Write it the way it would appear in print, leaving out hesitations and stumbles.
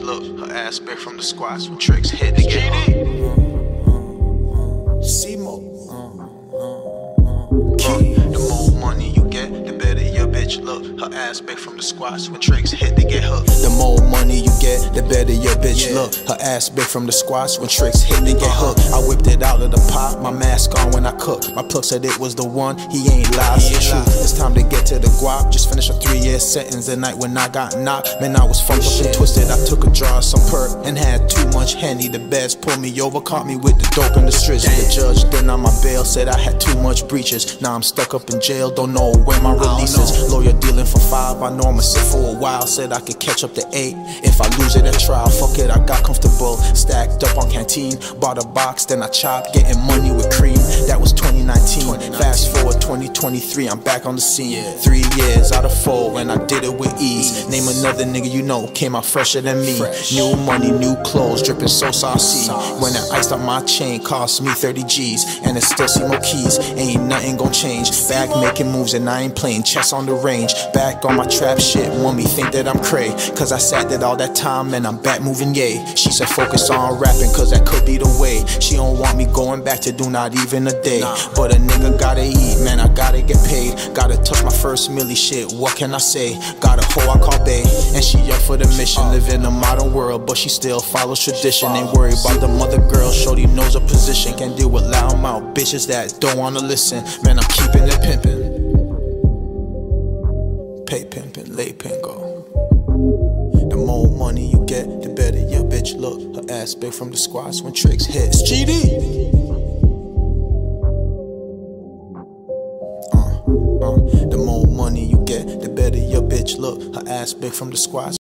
bitch look, her ass bare from the squats when tricks hit to get on. The more money you get, the better your bitch look. Her ass bare from the squats when tricks hit to get hooked. The more money you get, the better your bitch look. Her ass bare from the squats when tricks hit to get hooked. I whipped it out of the pot, my mask on when I cook. My plug said it was the one, he ain't lied, it's true. It's time to get to the guap, just finished a 3-year sentence. The night when I got knocked, man, I was fucked up and twisted. I took a draw of some perk and had too much Henny. The beds pulled me over, caught me with the dope in the streets. The judge then on my bail said I had too much breaches. Now I'm stuck up in jail, don't know when my release is. Lawyer dealing for 5, I know I'ma sit for a while. Said I could catch up to 8 if I lose it at trial. Fuck it, I got comfortable, stacked up on Canteen. Bought a box, then I chopped, getting money with cream. That was 2019, fast forward 2023, I'm back on the scene. 3 years out of 4 and I did it with ease. Name another nigga you know, came out fresher than me. New money, new clothes, dripping so saucy. When I iced out my chain, cost me 30 G's. And it's still see more keys, ain't nothing gon' change. Back making moves and I ain't playing chess on the range. Back on my trap shit, mommy think that I'm cray. Cause I sat there all that time and I'm back moving yay. She said focus on rapping cause that could be the way. She don't want me going back to do not even a day. But a nigga gotta eat, man, I gotta get paid. Gotta touch my first milli shit, what can I say? Got a hoe I call bae, and she up for the mission. Live in a modern world, but she still follows tradition. Ain't worried about the mother girl, shorty knows her position. Can't deal with loud mouth bitches that don't wanna listen. Man, I'm keeping it pimpin'. Pay pimpin', lay pingo. The more money you get, the better your bitch look. Her ass big from the squats when tricks hits. GD! The more money you get, the better your bitch look. Her ass big from the squats.